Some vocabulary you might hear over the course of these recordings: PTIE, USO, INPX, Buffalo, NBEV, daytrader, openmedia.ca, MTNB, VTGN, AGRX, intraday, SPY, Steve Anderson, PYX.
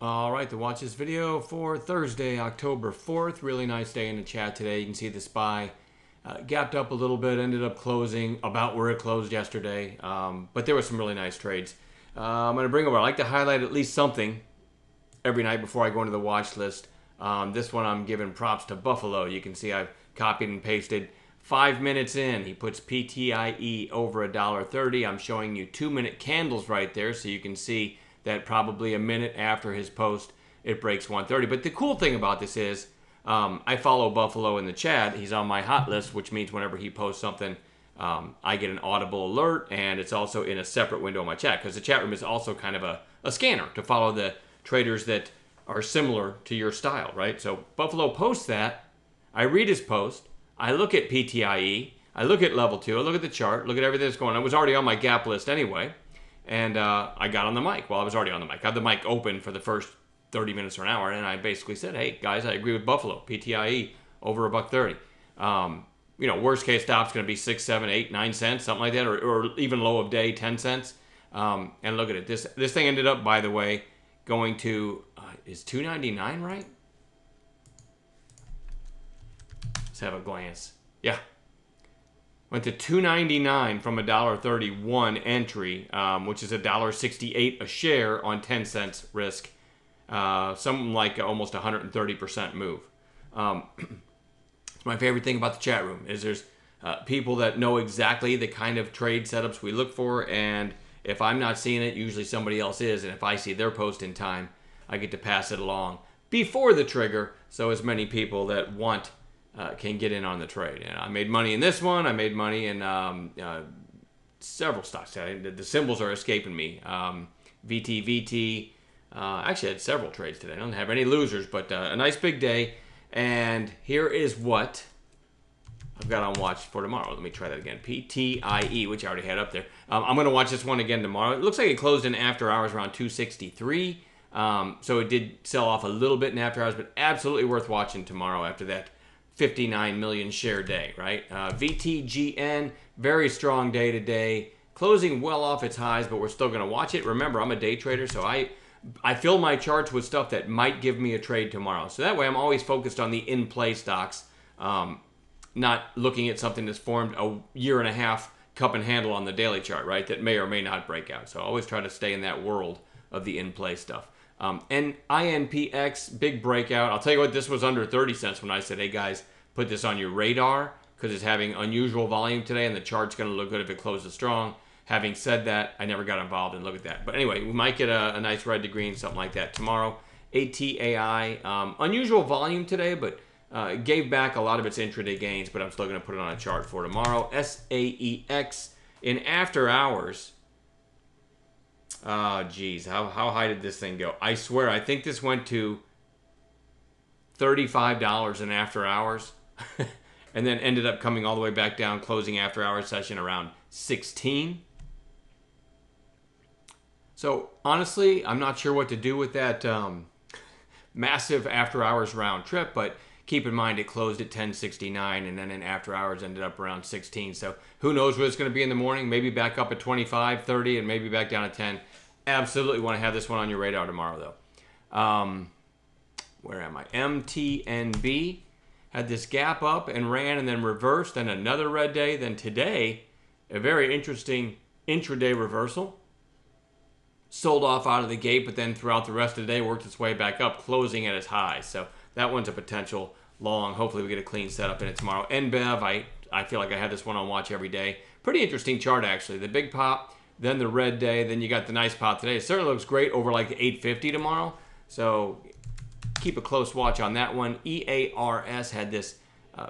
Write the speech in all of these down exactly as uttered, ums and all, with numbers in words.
All right, then watch this video for Thursday, October fourth. Really nice day in the chat today. You can see the S P Y uh, gapped up a little bit, ended up closing about where it closed yesterday. Um, but there were some really nice trades. Uh, I'm going to bring over. I like to highlight at least something every night before I go into the watch list. Um, this one I'm giving props to Buffalo. You can see I've copied and pasted. Five minutes in, he puts P T I E over a dollar thirty. I'm showing you two-minute candles right there, so you can see that probably a minute after his post, it breaks one thirty. But the cool thing about this is um, I follow Buffalo in the chat. He's on my hot list, which means whenever he posts something, um, I get an audible alert, and it's also in a separate window on my chat because the chat room is also kind of a, a scanner to follow the traders that are similar to your style, right? So Buffalo posts that. I read his post. I look at P T I E. I look at level two. I look at the chart. Look at everything that's going on. I was already on my gap list anyway. And uh, I got on the mic. Well, I was already on the mic. I had the mic open for the first thirty minutes or an hour, and I basically said, hey, guys, I agree with Buffalo. P T I E over a buck thirty. Um, you know, worst case stop's going to be six, seven, eight, nine cents, something like that, or, or even low of day, ten cents. Um, and look at it. This this thing ended up, by the way, going to, uh, is two ninety-nine right? Let's have a glance. Yeah. Went to two ninety-nine from a dollar thirty-one entry, um, which is a dollar sixty-eight a share on ten cents risk. Uh, something like almost one hundred thirty percent move. Um, it's my favorite thing about the chat room is there's uh, people that know exactly the kind of trade setups we look for. And if I'm not seeing it, usually somebody else is. And if I see their post in time, I get to pass it along before the trigger. So as many people that want Uh, can get in on the trade. And I made money in this one. I made money in um, uh, several stocks. I, the, the symbols are escaping me. Um, V T, V T. Uh, actually, I had several trades today. I don't have any losers, but uh, a nice big day. And here is what I've got on watch for tomorrow. Let me try that again. P T I E, which I already had up there. Um, I'm going to watch this one again tomorrow. It looks like it closed in after hours around two sixty-three. Um, so it did sell off a little bit in after hours, but absolutely worth watching tomorrow after that fifty-nine million share day, right? Uh, V T G N, very strong day today. Closing well off its highs, but we're still going to watch it. Remember, I'm a day trader, so I I fill my charts with stuff that might give me a trade tomorrow. So that way I'm always focused on the in-play stocks, um, not looking at something that's formed a year and a half cup and handle on the daily chart, right? That may or may not break out. So I always try to stay in that world of the in-play stuff. Um, and I N P X, big breakout. I'll tell you what, this was under thirty cents when I said, hey guys, put this on your radar because it's having unusual volume today and the chart's going to look good if it closes strong. Having said that, I never got involved and look at that. But anyway, we might get a, a nice red to green, something like that tomorrow. A T A I, um, unusual volume today, but uh, gave back a lot of its intraday gains, but I'm still going to put it on a chart for tomorrow. S A E X in after hours. Oh, geez. How, how high did this thing go? I swear, I think this went to thirty-five dollars in after hours and then ended up coming all the way back down, closing after hours session around sixteen. So honestly, I'm not sure what to do with that um, massive after hours round trip, but keep in mind it closed at ten sixty-nine and then in after hours ended up around sixteen. So who knows what it's going to be in the morning, maybe back up at twenty-five, thirty, and maybe back down at ten. Absolutely want to have this one on your radar tomorrow, though. Um, where am I? M T N B had this gap up and ran and then reversed, then another red day. Then today, a very interesting intraday reversal. Sold off out of the gate, but then throughout the rest of the day worked its way back up, closing at its highs. So that one's a potential long. Hopefully we get a clean setup in it tomorrow. N B E V, I, I feel like I have this one on watch every day. Pretty interesting chart, actually. The big pop, then the red day, then you got the nice pop today. It certainly looks great over like the eight fifty tomorrow. So keep a close watch on that one. E A R S had this uh,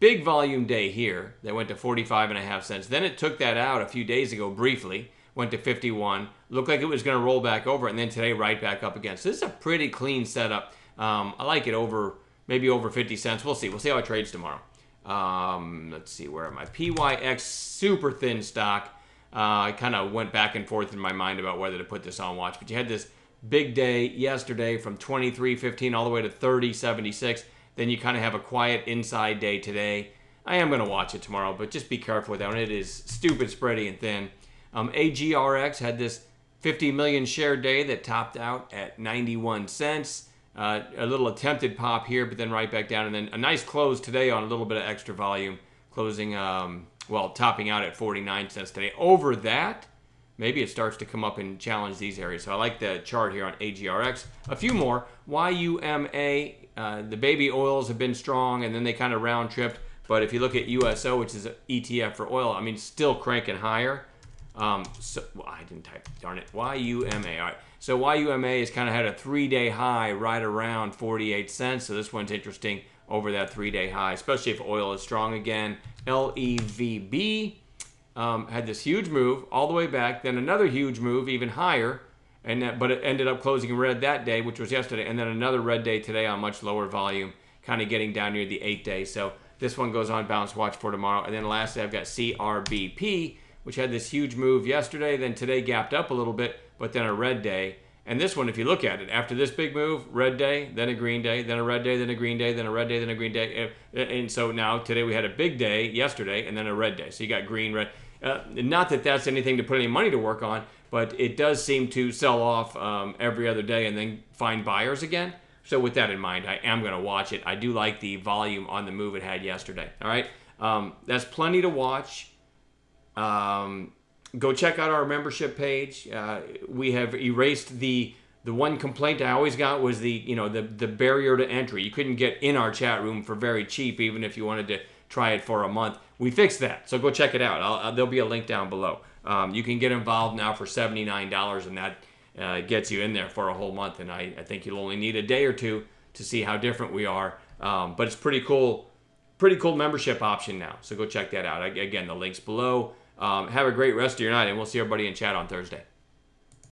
big volume day here that went to forty-five and a half cents. Then it took that out a few days ago briefly, went to fifty-one. Looked like it was going to roll back over, and then today right back up again. So this is a pretty clean setup. Um, I like it over, maybe over fifty cents. We'll see. We'll see how it trades tomorrow. Um, let's see. Where am I? P Y X, super thin stock. Uh, I kind of went back and forth in my mind about whether to put this on watch. But you had this big day yesterday from twenty-three fifteen all the way to thirty seventy-six. Then you kind of have a quiet inside day today. I am going to watch it tomorrow, but just be careful with that one. It is stupid spready and thin. Um, A G R X had this fifty million share day that topped out at ninety-one cents. Uh, a little attempted pop here, but then right back down. And then a nice close today on a little bit of extra volume, closing, um, well, topping out at forty-nine cents today. Over that, maybe it starts to come up and challenge these areas. So I like the chart here on A G R X. A few more. Y U M A, uh, the baby oils have been strong, and then they kind of round-tripped. But if you look at U S O, which is an E T F for oil, I mean, still cranking higher. Um, so well, I didn't type, darn it, Y U M A. All right, so Y U M A has kind of had a three-day high right around forty-eight cents. So this one's interesting over that three-day high, especially if oil is strong again. L E V B um, had this huge move all the way back, then another huge move even higher, and that, but it ended up closing red that day, which was yesterday, and then another red day today on much lower volume, kind of getting down near the eight-day. So this one goes on bounce watch for tomorrow. And then lastly, I've got C R B P, which had this huge move yesterday, then today gapped up a little bit, but then a red day. And this one, if you look at it, after this big move, red day, then a green day, then a red day, then a green day, then a red day, then a green day. And so now today we had a big day yesterday and then a red day. So you got green, red. Uh, not that that's anything to put any money to work on, but it does seem to sell off um, every other day and then find buyers again. So with that in mind, I am going to watch it. I do like the volume on the move it had yesterday. All right, um, that's plenty to watch. Um, go check out our membership page. Uh, we have erased the the one complaint I always got was the you know the the barrier to entry. You couldn't get in our chat room for very cheap, even if you wanted to try it for a month. We fixed that, so go check it out. I'll, I'll, there'll be a link down below. Um, you can get involved now for seventy-nine dollars, and that uh, gets you in there for a whole month. And I, I think you'll only need a day or two to see how different we are. Um, but it's pretty cool, pretty cool membership option now. So go check that out. I, again, the link's below. Um, have a great rest of your night, and we'll see everybody in chat on Thursday.